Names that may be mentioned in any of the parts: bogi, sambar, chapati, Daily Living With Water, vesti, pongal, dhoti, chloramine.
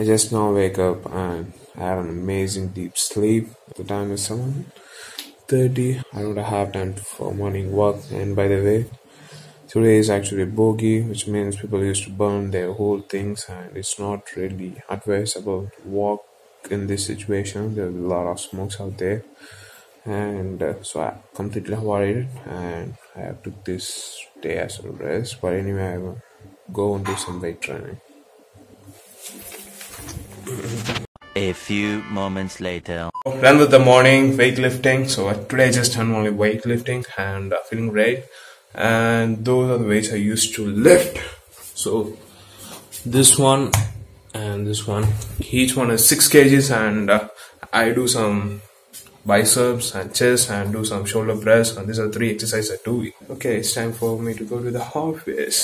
I just now wake up and I had an amazing deep sleep. The time is 7:30. I don't have time for morning work. And by the way, today is actually bogi, which means people used to burn their whole things, and it's not really advisable to walk in this situation. There's a lot of smokes out there, and so I completely avoided it, and I took this day as a rest. But anyway, I will go and do some weight training. A few moments later, done with the morning weightlifting. So today I just done only weightlifting, and feeling great. And those are the weights I used to lift. So this one and this one, each one is 6 kg, and I do some biceps and chest and do some shoulder press, and these are 3 exercises I do. Okay, it's time for me to go to the office.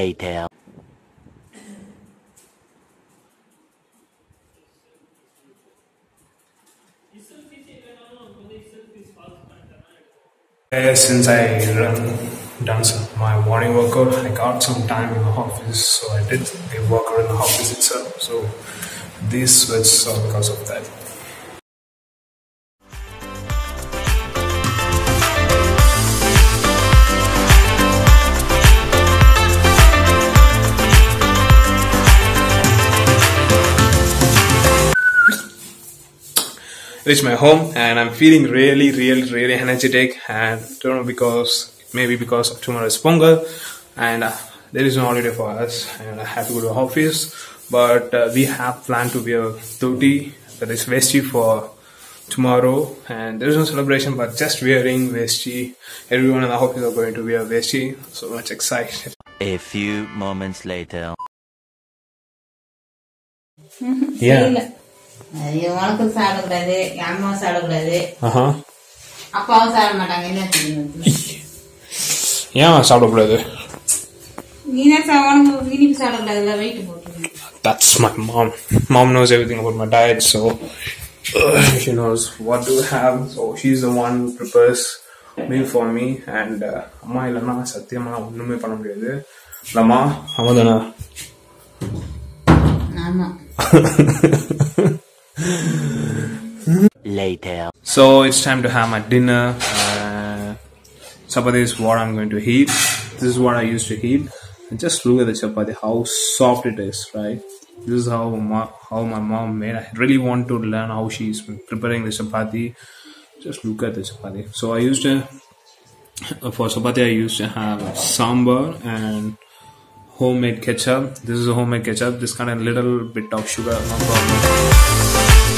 Later. Since I done some my morning workout, I got some time in the office, so I did a workout in the office itself. So this was all because of that. Reached my home, and I'm feeling really energetic, and I don't know, because maybe because of tomorrow is pongal, and there is no holiday for us, and I have to go to the office. But we have planned to wear dhoti, that is vesti, for tomorrow, and there is no celebration, but just wearing vesti. Everyone in the office are going to wear vesti. So much excited. A few moments later. Yeah. You want to saddle by the Yamo saddle by the A pause are Madame. Yeah, saddle brother. Yes, I want to finish saddle by the way to go to me. That's my mom. Mom knows everything about my diet, so she knows what to have. So she's the one who prepares meal for me. And my Lama Satyama Nume Panam Lama Hamadana. Lama. Later. So it's time to have my dinner. Chapati is what I'm going to eat. This is what I used to eat. And just look at the chapati, how soft it is, right? This is how my mom made. I really want to learn how she's preparing the chapati. Just look at the chapati. So I used to, for chapati I used to have sambar and homemade ketchup. This is a homemade ketchup. This kind of little bit of sugar, no problem.